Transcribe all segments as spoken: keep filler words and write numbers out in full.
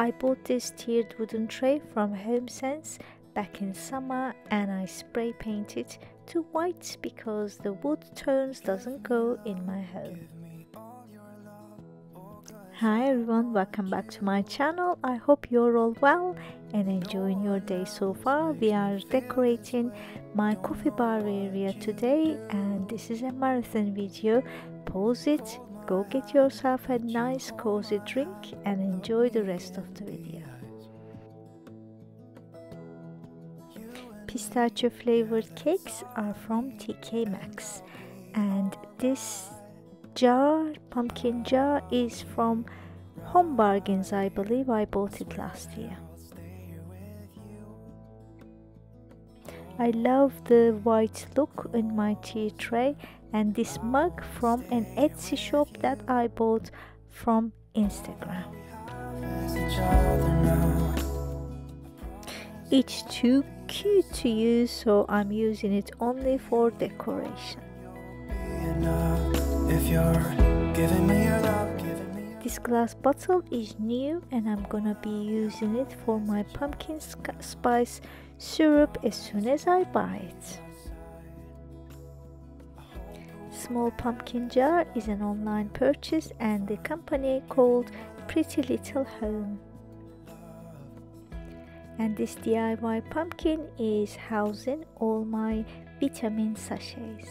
I bought this tiered wooden tray from HomeSense back in summer, and I spray painted to white because the wood tones doesn't go in my home. Hi everyone, welcome back to my channel. I hope you're all well and enjoying your day so far. We are decorating my coffee bar area today, and this is a marathon video. Pause it, go get yourself a nice cozy drink and enjoy the rest of the video. Pistachio flavored cakes are from T K Maxx, and this jar, pumpkin jar, is from Home Bargains, I believe. I bought it last year. I love the white look in my tea tray, and this mug from an Etsy shop that I bought from Instagram. It's too cute to use, so I'm using it only for decoration. If you're giving me your love, giving me your... This glass bottle is new, and I'm gonna be using it for my pumpkin spice syrup as soon as I buy it. Small pumpkin jar is an online purchase, and the company called Pretty Little Home. And this D I Y pumpkin is housing all my vitamin sachets.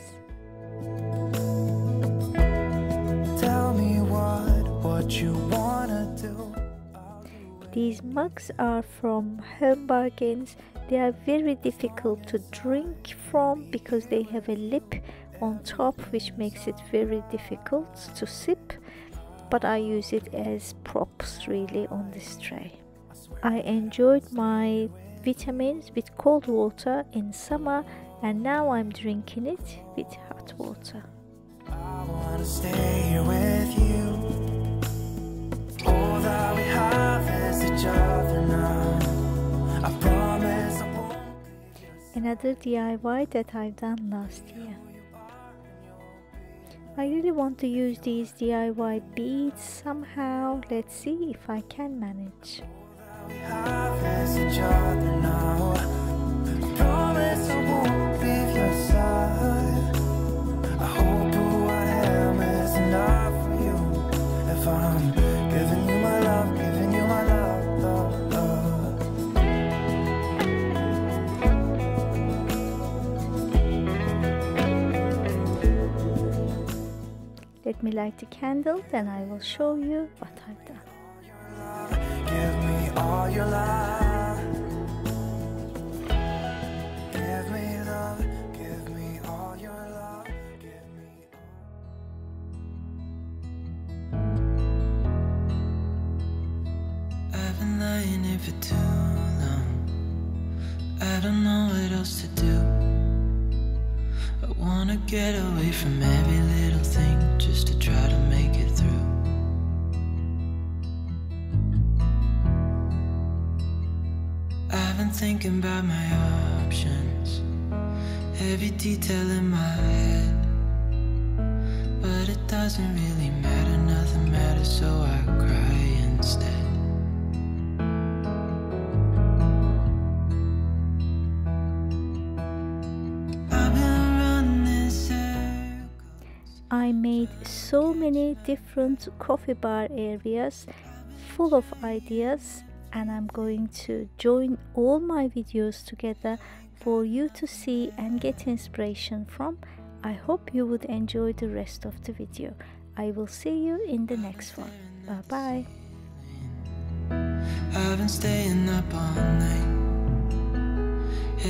You wanna do. These mugs are from Home Bargains. They are very difficult to drink from because they have a lip on top, which makes it very difficult to sip, but I use it as props really on this tray. I enjoyed my vitamins with cold water in summer, and now I'm drinking it with hot water. I wanna stay here with you. Another D I Y that I've done last year. I really want to use these D I Y beads somehow. Let's see if I can manage. Let me light the candle, then I will show you what I've done. Give me all your love. Give me love. Give me all your love. Give me all. I've been lying here for too long. I don't know what else to do. I wanna get away from every little thing, just to try to make it through. I've been thinking about my options, every detail in my head, but it doesn't really matter, nothing matters, so I cry instead. I made so many different coffee bar areas full of ideas, and I'm going to join all my videos together for you to see and get inspiration from. I hope you would enjoy the rest of the video. I will see you in the next one. Bye bye. I've been staying up all night.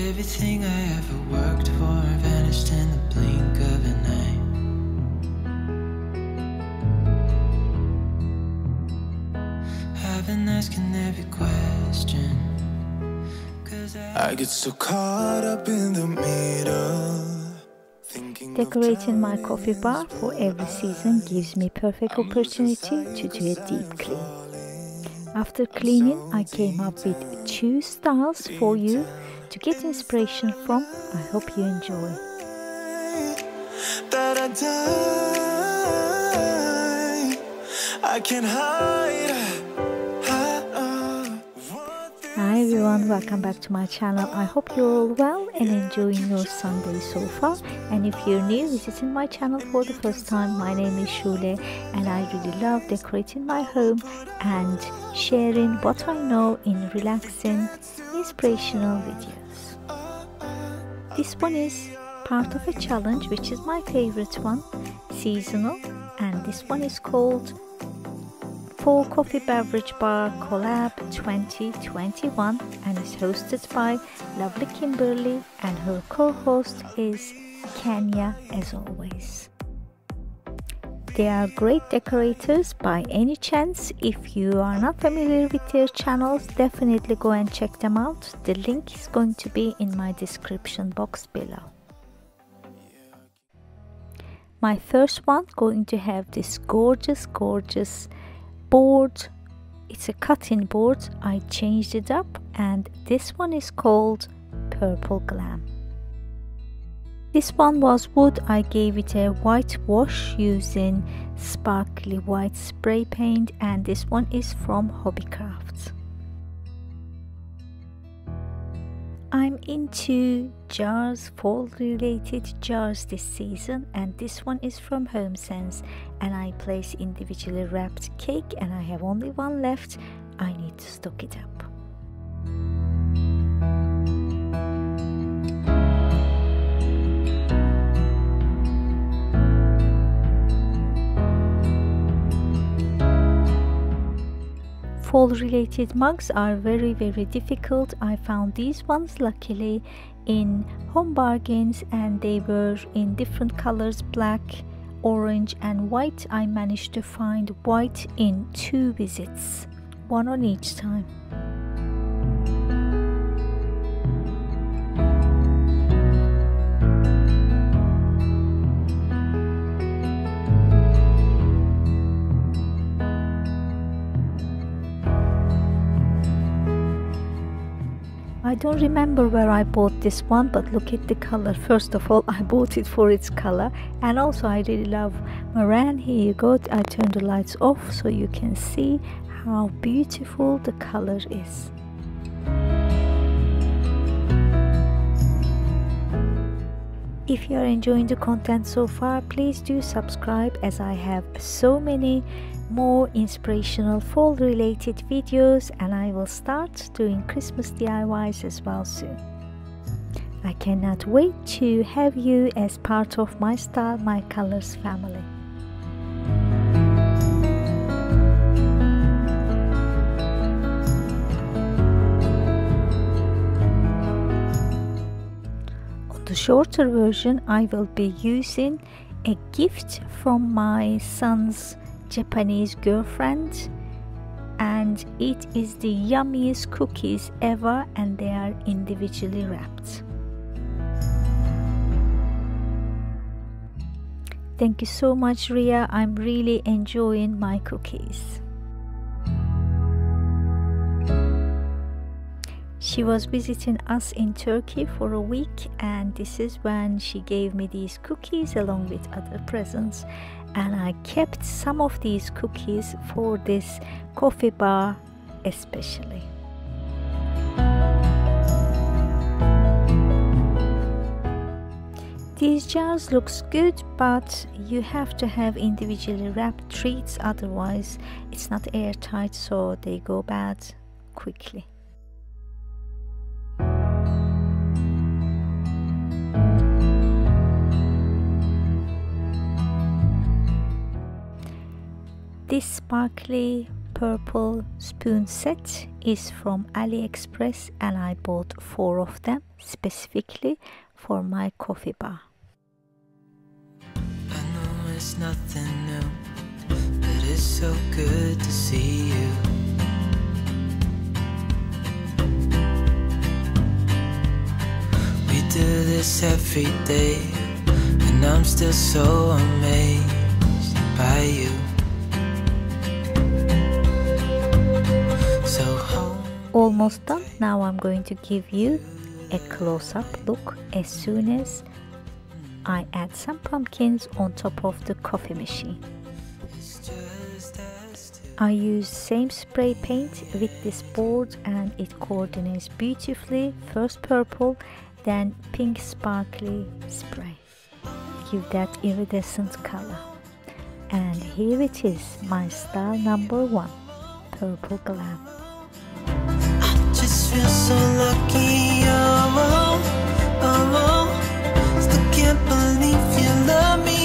Everything I ever worked for vanished in the blink of an eye. Asking every question, 'cause I get so caught up in the middle. Decorating my coffee bar for every season gives me perfect opportunity to do a deep clean. After cleaning, I came up with two styles for you to get inspiration from. I hope you enjoy. That I die, I can hide. Oh Hi everyone, welcome back to my channel. I hope you're all well and enjoying your Sunday so far. And if you're new visiting my channel for the first time, my name is Shule and I really love decorating my home and sharing what I know in relaxing, inspirational videos. This one is part of a challenge which is my favorite one, seasonal, and this one is called For Coffee Beverage Bar Collab twenty twenty-one and is hosted by lovely Kimberly, and her co-host is Kenya as always. They are great decorators by any chance. If you are not familiar with their channels, definitely go and check them out. The link is going to be in my description box below. My first one going to have this gorgeous gorgeous board. It's a cutting board. I changed it up and this one is called Purple Glam. This one was wood. I gave it a white wash using sparkly white spray paint, and this one is from Hobbycraft. I'm into jars, fall related jars this season, and this one is from HomeSense, and I place individually wrapped cake and I have only one left. I need to stock it up. Fall related mugs are very very difficult. I found these ones luckily in Home Bargains and they were in different colors, black, orange and white. I managed to find white in two visits, one on each time. I don't remember where I bought this one, but look at the color. First of all, I bought it for its color, and also I really love meringue. Here you go. I turned the lights off so you can see how beautiful the color is. If you are enjoying the content so far, please do subscribe, as I have so many more inspirational fall related videos, and I will start doing Christmas D I Ys as well soon. I cannot wait to have you as part of my Style My Colors family. On the shorter version, I will be using a gift from my son's Japanese girlfriend, and it is the yummiest cookies ever, and they are individually wrapped. Thank you so much, Ria. I'm really enjoying my cookies. She was visiting us in Turkey for a week, and this is when she gave me these cookies along with other presents, and I kept some of these cookies for this coffee bar especially. These jars looks good, but you have to have individually wrapped treats, otherwise it's not airtight, so they go bad quickly. This sparkly purple spoon set is from AliExpress, and I bought four of them specifically for my coffee bar. I know it's nothing new, but it's so good to see you. We do this every day, and I'm still so amazed by you. Almost done. Now I'm going to give you a close-up look as soon as I add some pumpkins on top of the coffee machine. I use same spray paint with this board and it coordinates beautifully. First purple, then pink sparkly spray. Give that iridescent color. And here it is, my style number one, purple glam. I just feel so lucky, I'm all, I'm all. Still can't believe you love me.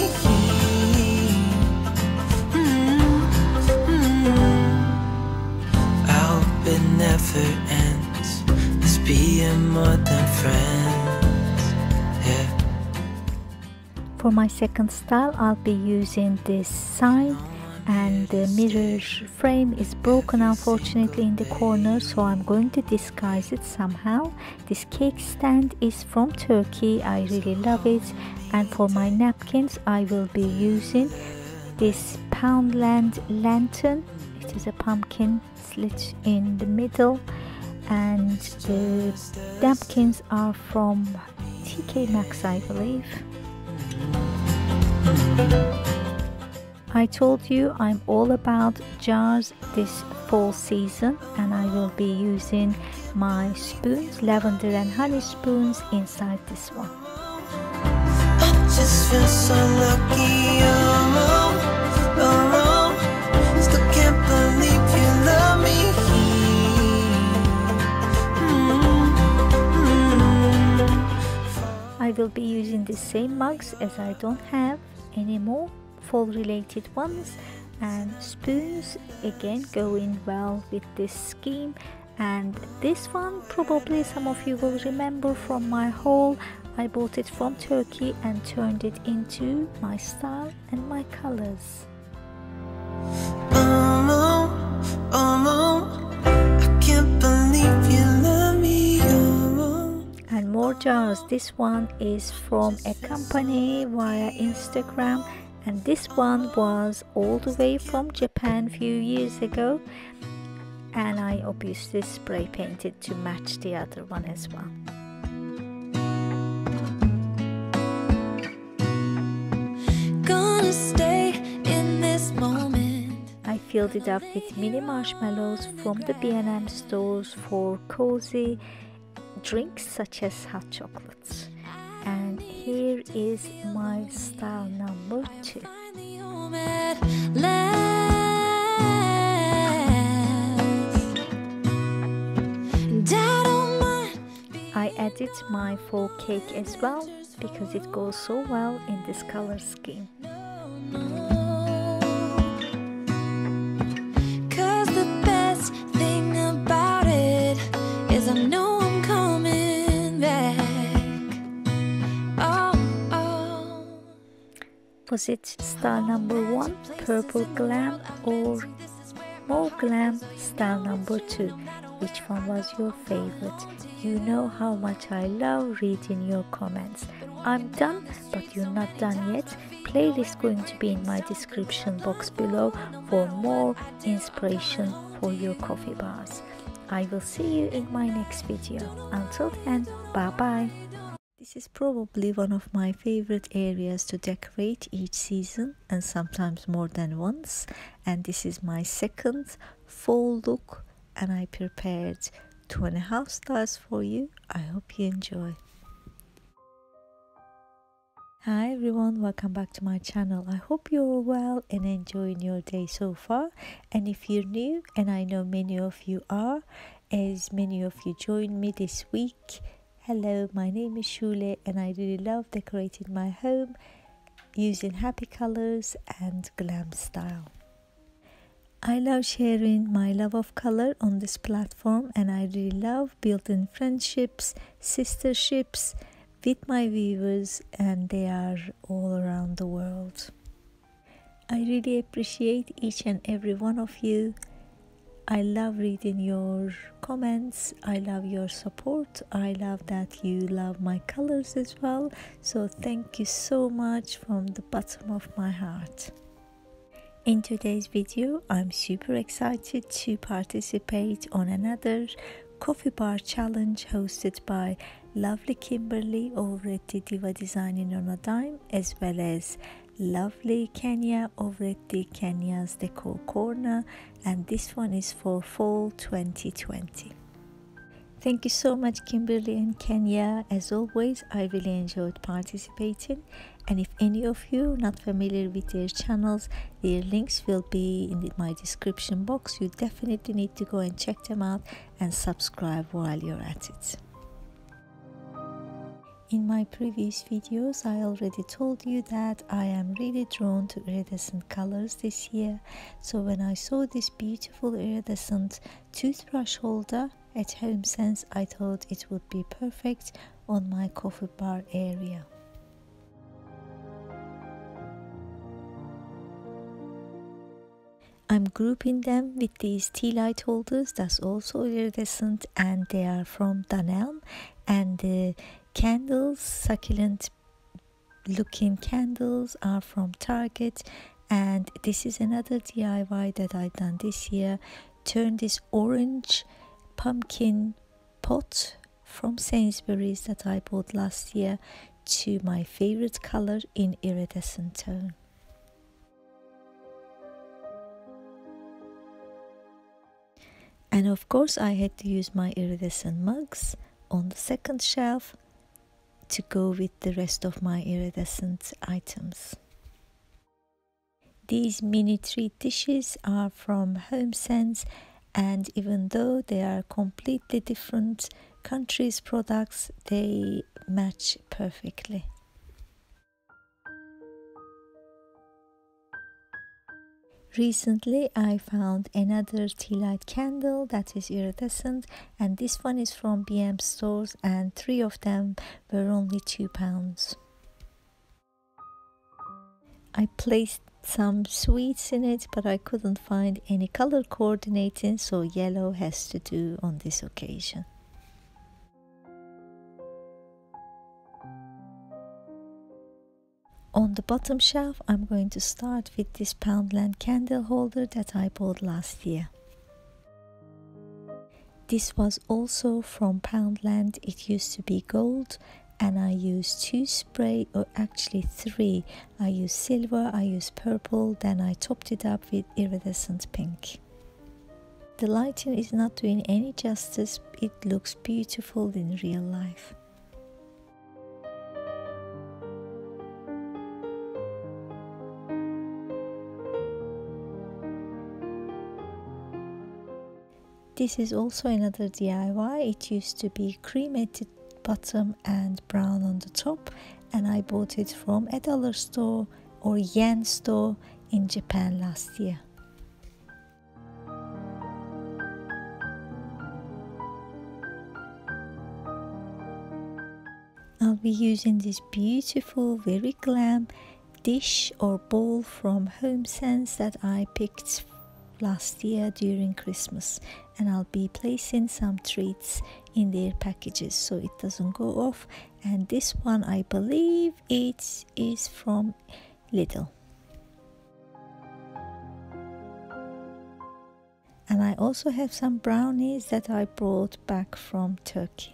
It never ends, it's being more than friends, yeah. For my second style, I'll be using this sign, and the mirror frame is broken unfortunately in the corner, so I'm going to disguise it somehow. This cake stand is from Turkey, I really love it. And for my napkins, I will be using this Poundland lantern. It is a pumpkin slit in the middle, and the napkins are from T K Maxx, I believe. I told you I'm all about jars this fall season, and I will be using my spoons, lavender and honey spoons, inside this one. I just feel so lucky, oh, oh, oh. I will be using the same mugs as I don't have any more fall related ones, and spoons again going well with this scheme. And this one probably some of you will remember from my haul. I bought it from Turkey and turned it into my style and my colors. And more jars. This one is from a company via Instagram, and this one was all the way from Japan few years ago, and I obviously spray painted to match the other one as well. Gonna stay in this moment. I filled it up with mini marshmallows from the B and M stores for cozy drinks such as hot chocolates. And here is my style number two. I added my fall cake as well because it goes so well in this color scheme. Was it style number one, purple glam, or more glam, style number two? Which one was your favorite? You know how much I love reading your comments. I'm done, but you're not done yet. Playlist going to be in my description box below for more inspiration for your coffee bars. I will see you in my next video. Until then, bye bye. This is probably one of my favorite areas to decorate each season, and sometimes more than once. And this is my second fall look, and I prepared two and a half stars for you. I hope you enjoy. Hi everyone, welcome back to my channel. I hope you're well and enjoying your day so far. And if you're new, and I know many of you are, as many of you joined me this week, hello, my name is Shule, and I really love decorating my home using happy colors and glam style. I love sharing my love of color on this platform, and I really love building friendships, sisterships with my viewers, and they are all around the world. I really appreciate each and every one of you. I love reading your comments, I love your support, I love that you love my colors as well, so thank you so much from the bottom of my heart. In today's video, I'm super excited to participate on another coffee bar challenge hosted by lovely Kimberly over at the Diva Designing on a Dime, as well as lovely Kenya over at the Kenya's Decor Corner, and this one is for fall twenty twenty. Thank you so much, Kimberly and Kenya. As always, I really enjoyed participating, and if any of you are not familiar with their channels, their links will be in my description box. You definitely need to go and check them out and subscribe while you're at it. In my previous videos, I already told you that I am really drawn to iridescent colors this year. So when I saw this beautiful iridescent toothbrush holder at HomeSense, I thought it would be perfect on my coffee bar area. I'm grouping them with these tea light holders that's also iridescent, and they are from Dunelm, and the candles, succulent looking candles, are from Target. And this is another D I Y that I've done this year. Turn this orange pumpkin pot from Sainsbury's that I bought last year to my favorite color in iridescent tone. And of course, I had to use my iridescent mugs on the second shelf to go with the rest of my iridescent items. These mini treat dishes are from HomeSense, and even though they are completely different countries' products, they match perfectly. Recently, I found another tea light candle that is iridescent, and this one is from B and M stores, and three of them were only two pounds. I placed some sweets in it, but I couldn't find any color coordinating, so yellow has to do on this occasion. On the bottom shelf, I'm going to start with this Poundland candle holder that I bought last year. This was also from Poundland. It used to be gold, and I used two spray, or actually three. I used silver, I used purple, then I topped it up with iridescent pink. The lighting is not doing any justice. It looks beautiful in real life. This is also another D I Y. It used to be cream at the bottom and brown on the top, and I bought it from a dollar store or yen store in Japan last year. I'll be using this beautiful, very glam dish or bowl from HomeSense that I picked last year during Christmas, and I'll be placing some treats in their packages so it doesn't go off. And this one, I believe it is from Lidl, and I also have some brownies that I brought back from Turkey.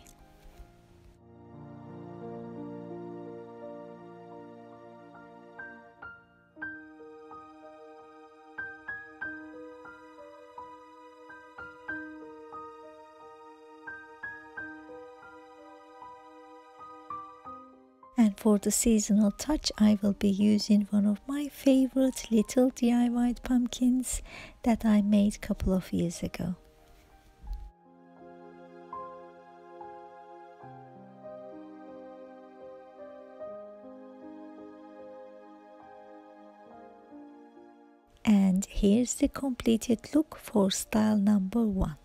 And for the seasonal touch, I will be using one of my favorite little D I Y pumpkins that I made a couple of years ago. And here's the completed look for style number one.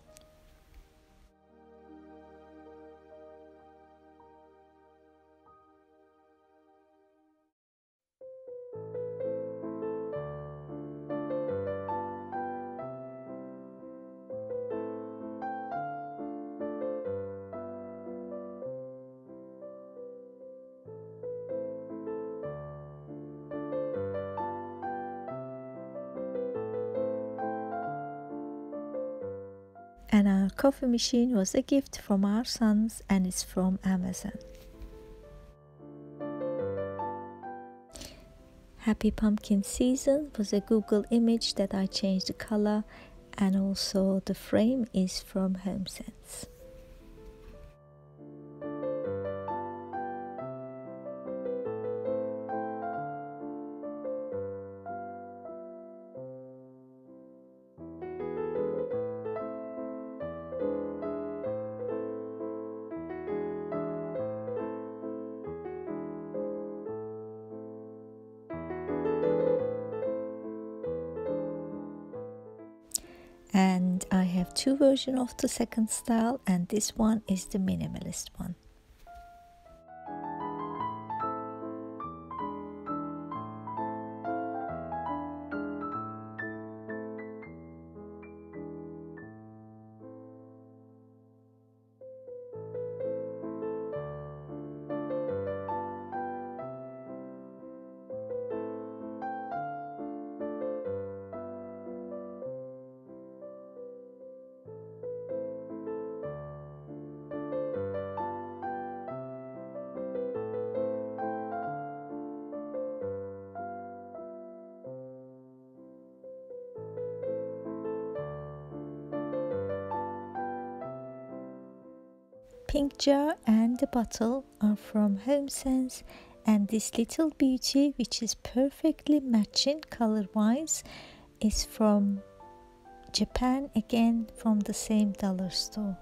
And our coffee machine was a gift from our sons, and it's from Amazon. Happy Pumpkin Season was a Google image that I changed the color, and also the frame is from HomeSense. And I have two versions of the second style, and this one is the minimalist one. Pink jar and the bottle are from HomeSense, and this little beauty, which is perfectly matching color wise, is from Japan, again from the same dollar store.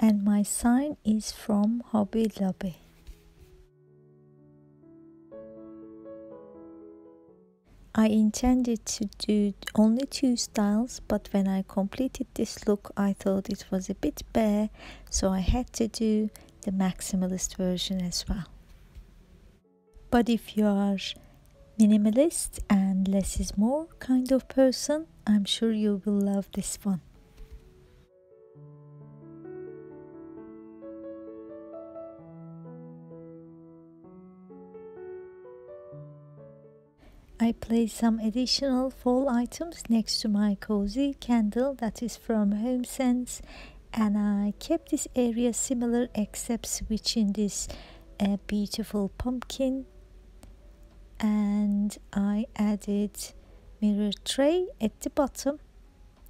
And my sign is from Hobby Lobby. I intended to do only two styles, but when I completed this look, I thought it was a bit bare, so I had to do the maximalist version as well. But if you are minimalist and less is more kind of person, I'm sure you will love this one. I placed some additional fall items next to my cozy candle that is from HomeSense, and I kept this area similar except switching this uh, beautiful pumpkin, and I added mirror tray at the bottom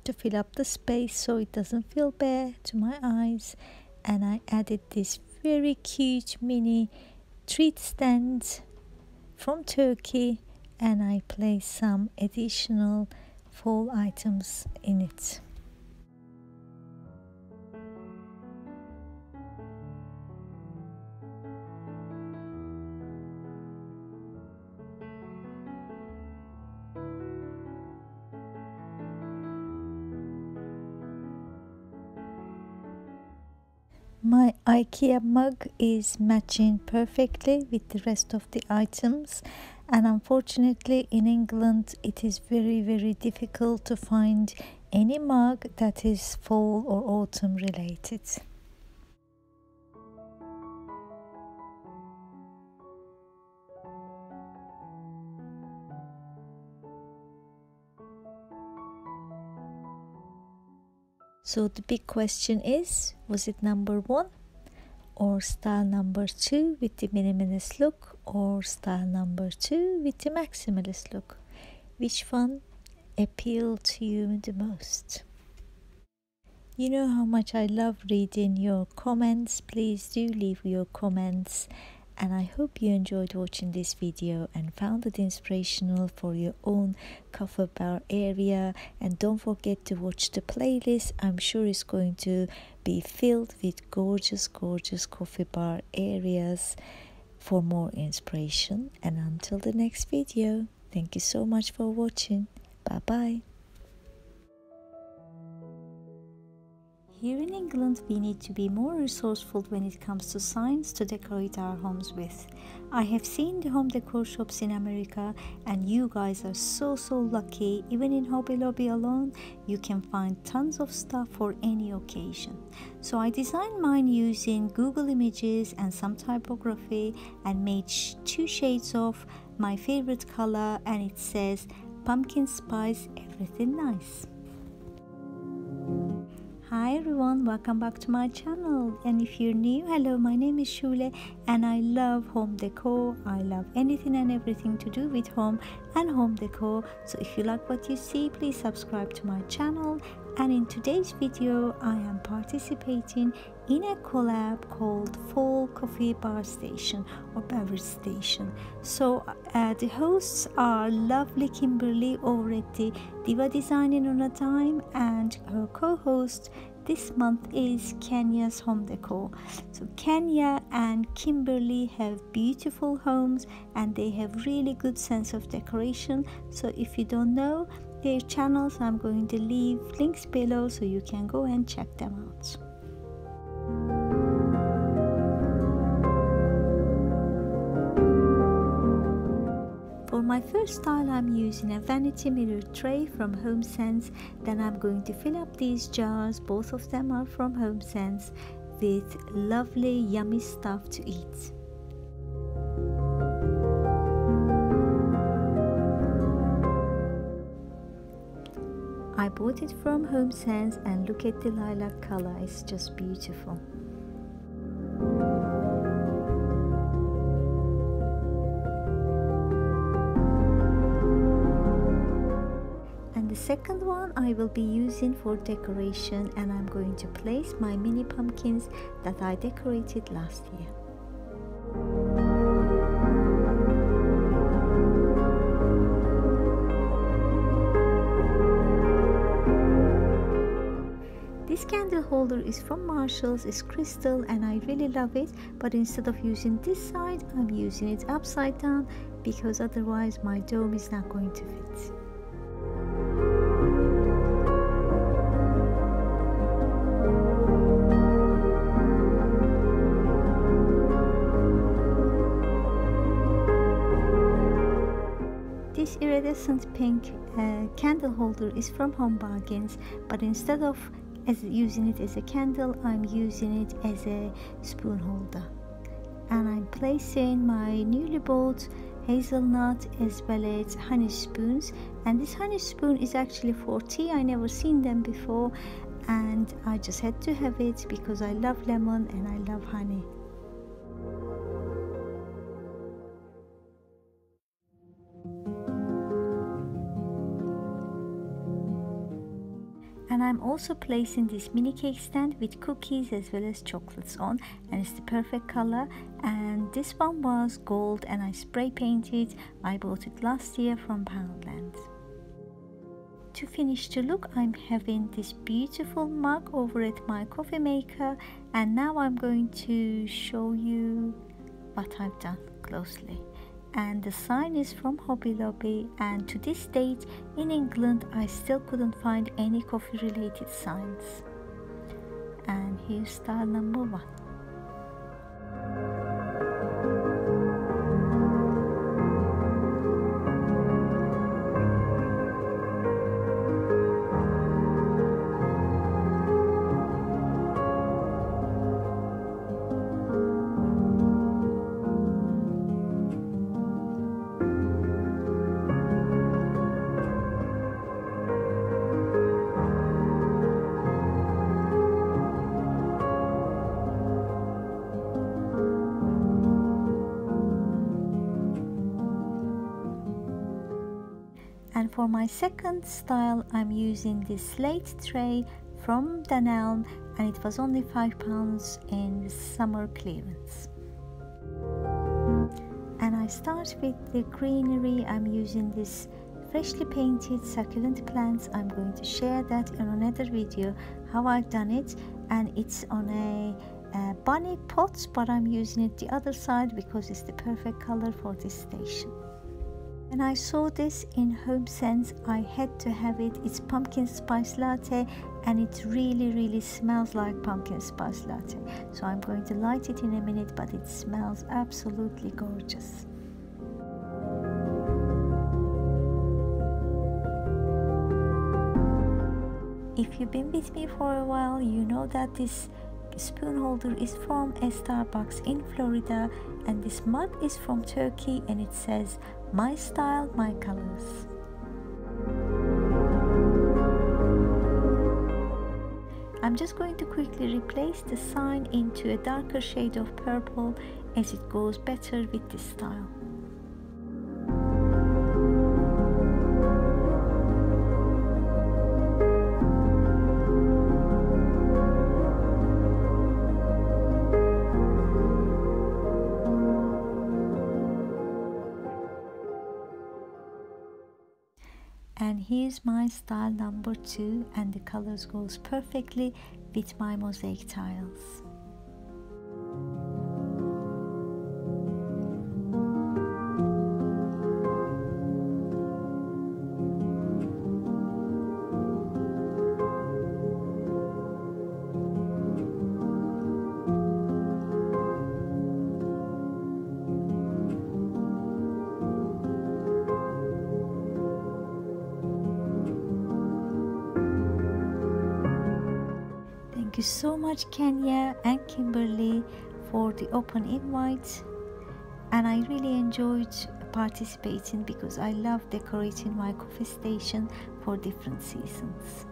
to fill up the space so it doesn't feel bare to my eyes, and I added this very cute mini treat stand from Turkey, and I place some additional fall items in it. My IKEA mug is matching perfectly with the rest of the items. And unfortunately in England it is very very difficult to find any mug that is fall or autumn related. So the big question is, was it number one? Or style number two with the minimalist look, or style number two with the maximalist look? Which one appealed to you the most? You know how much I love reading your comments. Please do leave your comments, and I hope you enjoyed watching this video and found it inspirational for your own coffee bar area. And don't forget to watch the playlist. I'm sure it's going to be filled with gorgeous gorgeous coffee bar areas for more inspiration. And until the next video, thank you so much for watching. Bye bye. Here in England, we need to be more resourceful when it comes to signs to decorate our homes with. I have seen the home decor shops in America, and you guys are so so lucky. Even in Hobby Lobby alone, you can find tons of stuff for any occasion. So I designed mine using Google images and some typography, and made sh two shades of my favorite color, and it says pumpkin spice everything nice. Hi everyone, welcome back to my channel. And if you're new, hello, my name is Shule and I love home decor. I love anything and everything to do with home and home decor. So if you like what you see, please subscribe to my channel. And in today's video, I am participating in a collab called Fall Coffee Bar Station or Beverage Station. So uh, the hosts are lovely Kimberly, already diva designing on a dime, and her co-host this month is Kenya's home decor. So Kenya and Kimberly have beautiful homes and they have really good sense of decoration. So if you don't know their channels, I'm going to leave links below so you can go and check them out. For my first style, I'm using a vanity mirror tray from HomeSense. Then I'm going to fill up these jars, both of them are from HomeSense, with lovely yummy stuff to eat. I bought it from HomeSense and look at the lilac color, it's just beautiful. And the second one I will be using for decoration, and I'm going to place my mini pumpkins that I decorated last year. This candle holder is from Marshall's, it's crystal and I really love it, but instead of using this side, I'm using it upside down because otherwise my dome is not going to fit. This iridescent pink uh, candle holder is from Home Bargains, but instead of as using it as a candle, I'm using it as a spoon holder, and I'm placing my newly bought hazelnut as well as honey spoons. And this honey spoon is actually for tea, I never seen them before and I just had to have it because I love lemon and I love honey. And I'm also placing this mini cake stand with cookies as well as chocolates on, and it's the perfect color. And this one was gold and I spray painted. I bought it last year from Poundland. To finish the look, I'm having this beautiful mug over at my coffee maker, and now I'm going to show you what I've done closely. And the sign is from Hobby Lobby, and to this date in England I still couldn't find any coffee related signs. And here's style number one. And for my second style, I'm using this slate tray from Dunelm, and it was only five pounds in summer clearance. And I start with the greenery. I'm using this freshly painted succulent plants. I'm going to share that in another video how I've done it, and it's on a, a bunny pot, but I'm using it the other side because it's the perfect color for this station. And I saw this in HomeSense, I had to have it. It's pumpkin spice latte and it really really smells like pumpkin spice latte. So I'm going to light it in a minute, but it smells absolutely gorgeous. If you've been with me for a while, you know that this spoon holder is from a Starbucks in Florida, and this mug is from Turkey and it says "My style, my colors." I'm just going to quickly replace the sign into a darker shade of purple as it goes better with this style. And here's my style number two, and the colors goes perfectly with my mosaic tiles. Thank you so much, Kenya and Kimberly, for the open invite, and I really enjoyed participating because I love decorating my coffee station for different seasons.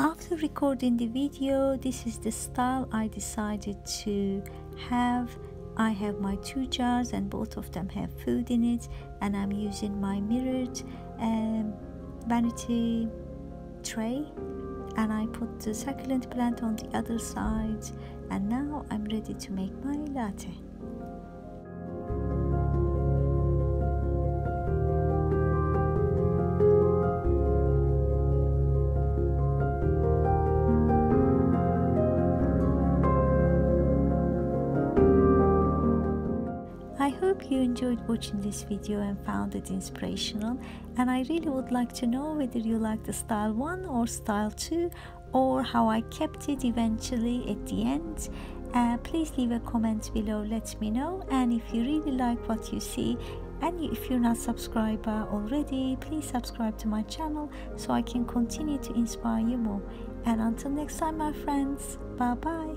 After recording the video, this is the style I decided to have. I have my two jars and both of them have food in it, and I'm using my mirrored um, vanity tray, and I put the succulent plant on the other side, and now I'm ready to make my latte. I hope you enjoyed watching this video and found it inspirational, and I really would like to know whether you like the style one or style two, or how I kept it eventually at the end. Uh, please leave a comment below, let me know. And if you really like what you see, and if you're not a subscriber already, please subscribe to my channel so I can continue to inspire you more. And until next time, my friends, bye bye.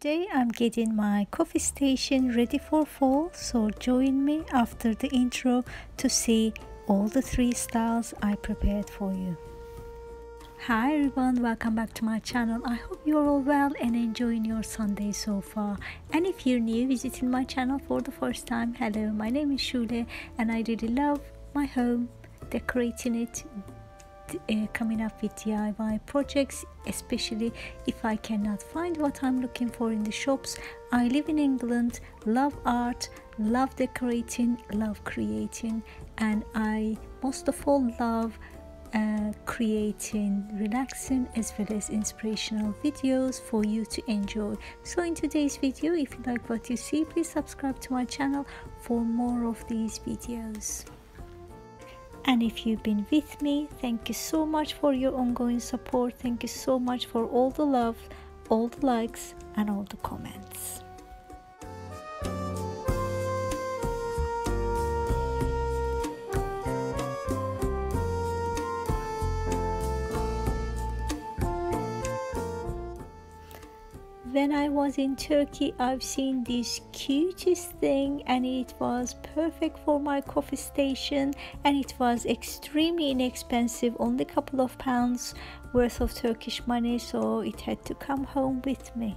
Today I'm getting my coffee station ready for fall, so join me after the intro to see all the three styles I prepared for you. Hi everyone, welcome back to my channel. I hope you're all well and enjoying your Sunday so far. And if you're new visiting my channel for the first time, hello, my name is Shule, and I really love my home, decorating it, Uh, coming up with D I Y projects, especially if I cannot find what I'm looking for in the shops. I live in England, love art, love decorating, love creating, and I most of all love uh, creating relaxing as well as inspirational videos for you to enjoy. So in today's video, if you like what you see, please subscribe to my channel for more of these videos. And if you've been with me, thank you so much for your ongoing support. Thank you so much for all the love, all the likes, and all the comments. When I was in Turkey, I've seen this cutest thing, and it was perfect for my coffee station, and it was extremely inexpensive, only a couple of pounds worth of Turkish money, so it had to come home with me.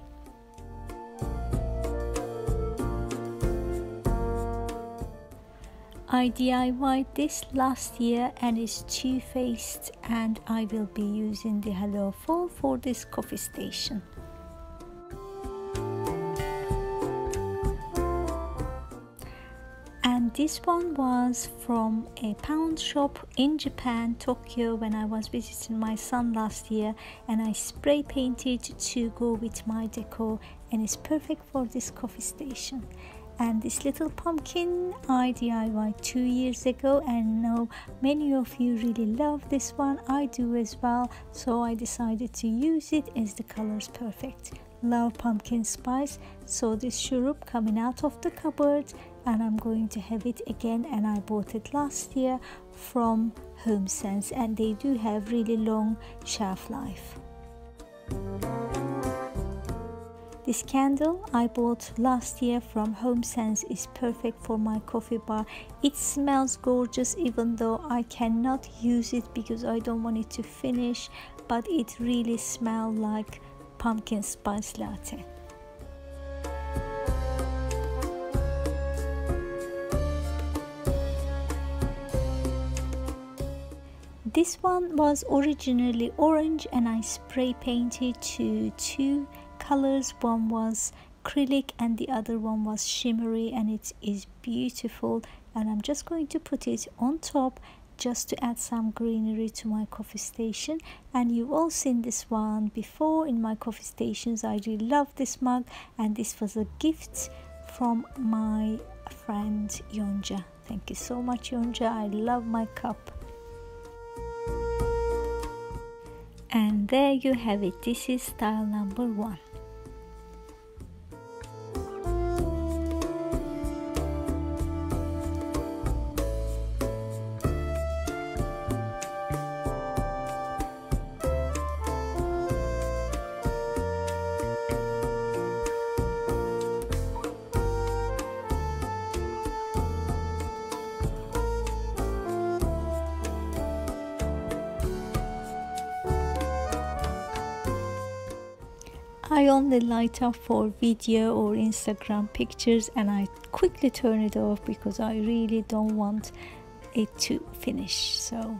I D I Y'd this last year, and it's two-faced, and I will be using the Hello Fall for this coffee station. and this one was from a pound shop in Japan, Tokyo, when I was visiting my son last year, and I spray painted to go with my decor, and it's perfect for this coffee station. And this little pumpkin I D I Y two years ago, and now many of you really love this one. I do as well, so I decided to use it as the color's perfect. Love pumpkin spice, so this syrup coming out of the cupboard, and I'm going to have it again, and I bought it last year from HomeSense, and they do have really long shelf life. This candle I bought last year from HomeSense is perfect for my coffee bar. It smells gorgeous, even though I cannot use it because I don't want it to finish, but it really smells like pumpkin spice latte. This one was originally orange, and I spray painted to two colors. One was acrylic and the other one was shimmery, and it is beautiful, and I'm just going to put it on top just to add some greenery to my coffee station. And you've all seen this one before in my coffee stations. I really love this mug, and this was a gift from my friend Yonja. Thank you so much, Yonja, I love my cup. And there you have it, this is style number one. I only light up for video or Instagram pictures, and I quickly turn it off because I really don't want it to finish. So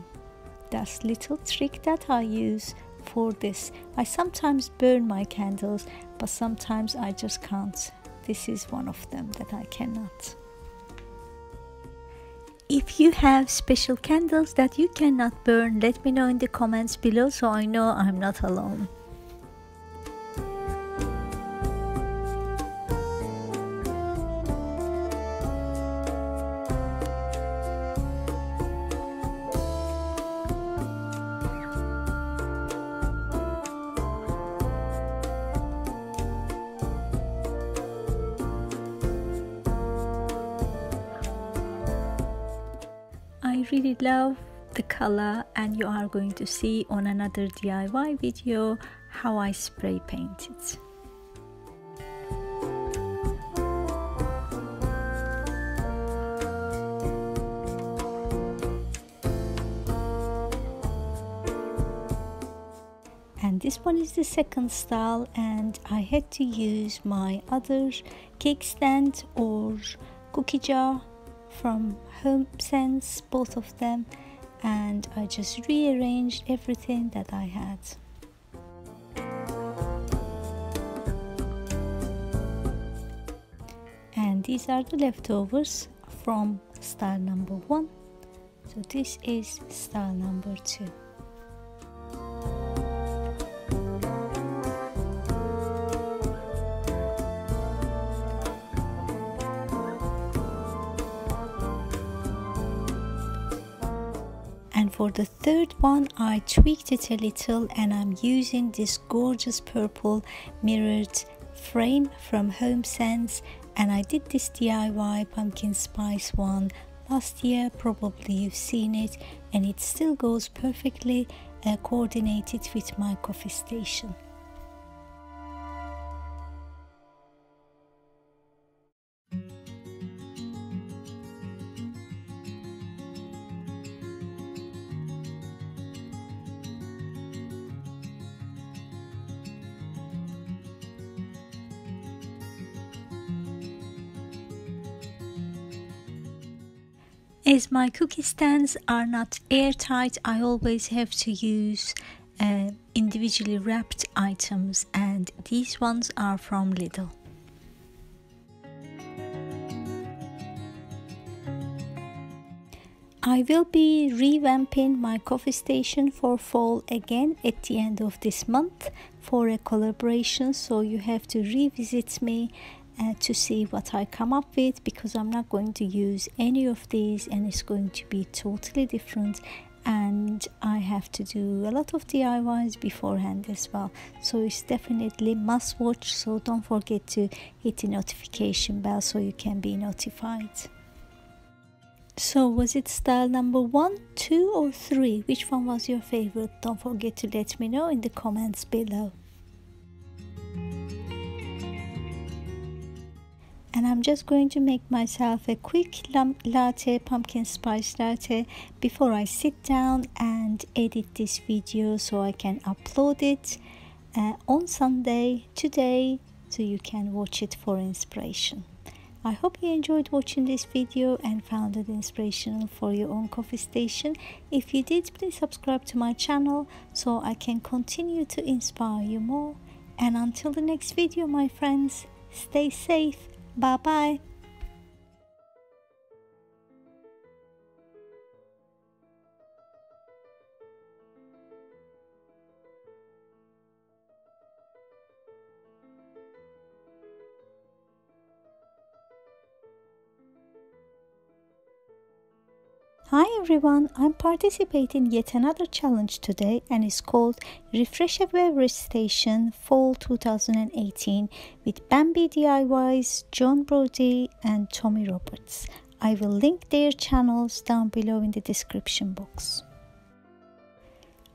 that's little trick that I use for this. I sometimes burn my candles, but sometimes I just can't. This is one of them that I cannot. If you have special candles that you cannot burn, let me know in the comments below so I know I'm not alone. I really love the color, and you are going to see on another D I Y video how I spray paint it. And this one is the second style, and I had to use my other cake stand or cookie jar from HomeSense, both of them, and I just rearranged everything that I had. And these are the leftovers from style number one, so this is style number two. For the third one, I tweaked it a little, and I'm using this gorgeous purple mirrored frame from HomeSense, and I did this D I Y pumpkin spice one last year, probably you've seen it, and it still goes perfectly uh, coordinated with my coffee station. As my cookie stands are not airtight, I always have to use uh, individually wrapped items, and these ones are from Lidl. I will be revamping my coffee station for fall again at the end of this month for a collaboration, so you have to revisit me uh, to see what I come up with, because I'm not going to use any of these and it's going to be totally different, and I have to do a lot of D I Ys beforehand as well, so it's definitely must watch. So don't forget to hit the notification bell so you can be notified. So was it style number one, two or three? Which one was your favorite? Don't forget to let me know in the comments below. And I'm just going to make myself a quick latte, pumpkin spice latte, before I sit down and edit this video so I can upload it uh, on Sunday today, so you can watch it for inspiration. I hope you enjoyed watching this video and found it inspirational for your own coffee station. If you did, please subscribe to my channel so I can continue to inspire you more. And until the next video, my friends, stay safe. Bye bye. Hi everyone, I'm participating in yet another challenge today, and it's called Refresh a Beverage Station Fall two thousand eighteen with Bambi D I Ys, John Brody and Tommy Roberts. I will link their channels down below in the description box.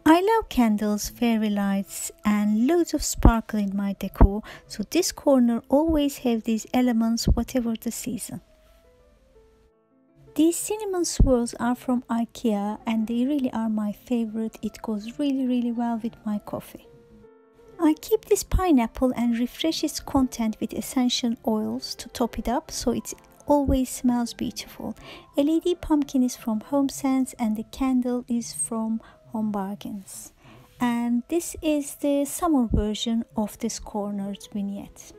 I love candles, fairy lights and loads of sparkle in my decor, so this corner always have these elements whatever the season. These cinnamon swirls are from IKEA and they really are my favorite. It goes really really well with my coffee. I keep this pineapple and refresh its content with essential oils to top it up, so it always smells beautiful. L E D pumpkin is from HomeSense and the candle is from Home Bargains. And this is the summer version of this cornered vignette.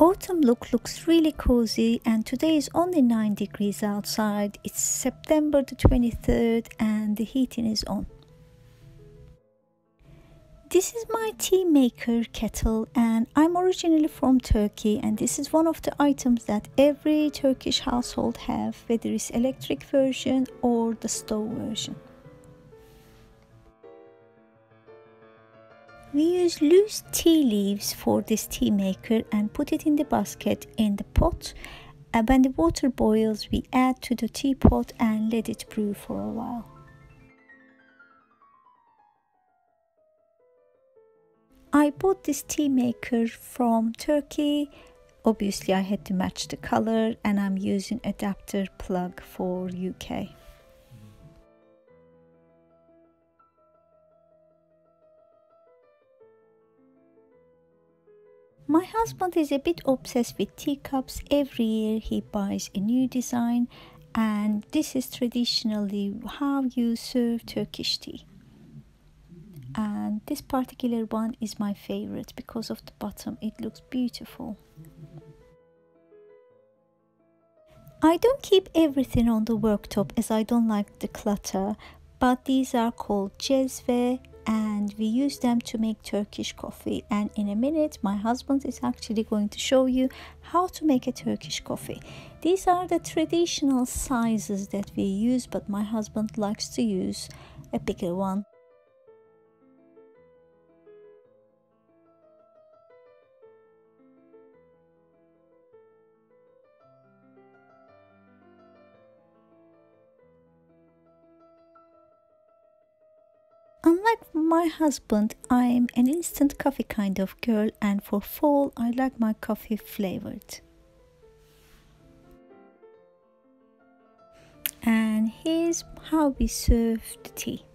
Autumn look looks really cozy, and today is only nine degrees outside. It's September the twenty-third and the heating is on. This is my tea maker kettle, and I'm originally from Turkey, and this is one of the items that every Turkish household have, whether it's electric version or the stove version. We use loose tea leaves for this tea maker and put it in the basket in the pot. And when the water boils, we add to the teapot and let it brew for a while. I bought this tea maker from Turkey. Obviously, I had to match the color, and I'm using adapter plug for U K. My husband is a bit obsessed with teacups. Every year he buys a new design, and this is traditionally how you serve Turkish tea. And this particular one is my favorite because of the bottom. It looks beautiful. I don't keep everything on the worktop as I don't like the clutter, but these are called cezve, and we use them to make Turkish coffee, and in a minute my husband is actually going to show you how to make a Turkish coffee. These are the traditional sizes that we use, but my husband likes to use a bigger one. Unlike my husband, I'm an instant coffee kind of girl, and for fall, I like my coffee flavored. And here's how we serve the tea.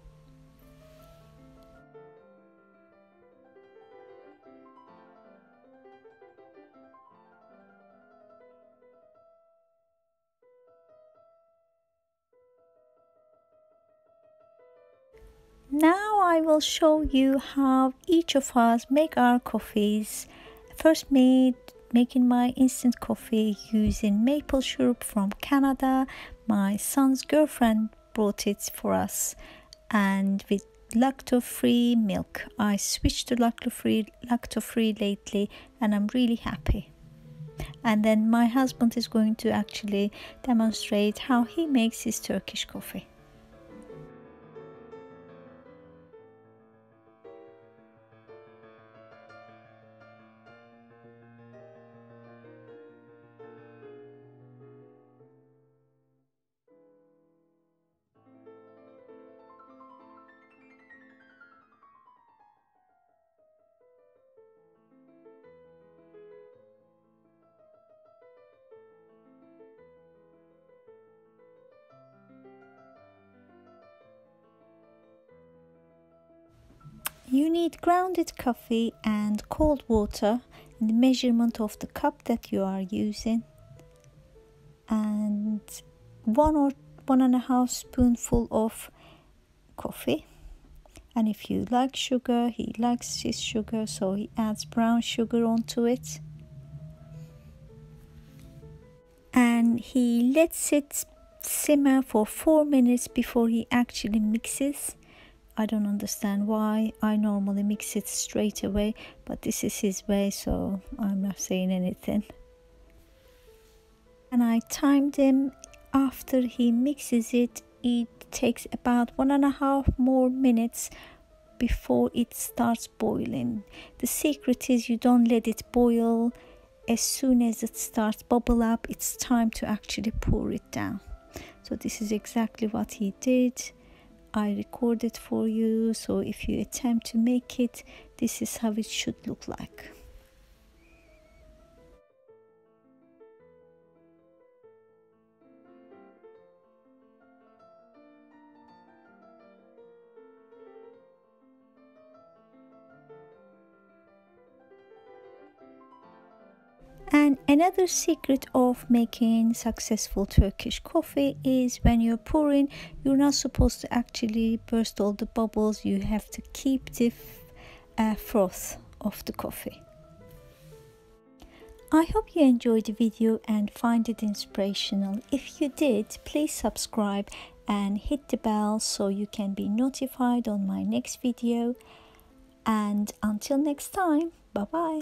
Now I will show you how each of us make our coffees. First me, making my instant coffee using maple syrup from Canada. My son's girlfriend brought it for us, and with lacto-free milk. I switched to lacto-free lacto-free lately, and I'm really happy. And then my husband is going to actually demonstrate how he makes his Turkish coffee. You need grounded coffee and cold water, and the measurement of the cup that you are using, and one or one and a half spoonful of coffee. And if you like sugar, he likes his sugar, so he adds brown sugar onto it. And he lets it simmer for four minutes before he actually mixes. I don't understand why. I normally mix it straight away, but this is his way, so I'm not saying anything. And I timed him. After he mixes it, it takes about one and a half more minutes before it starts boiling. The secret is you don't let it boil. As soon as it starts bubble up, it's time to actually pour it down. So this is exactly what he did. I recorded for you, so if you attempt to make it, this is how it should look like. And another secret of making successful Turkish coffee is when you're pouring, you're not supposed to actually burst all the bubbles. You have to keep the uh, froth of the coffee. I hope you enjoyed the video and find it inspirational. If you did, please subscribe and hit the bell so you can be notified on my next video. And until next time, bye bye.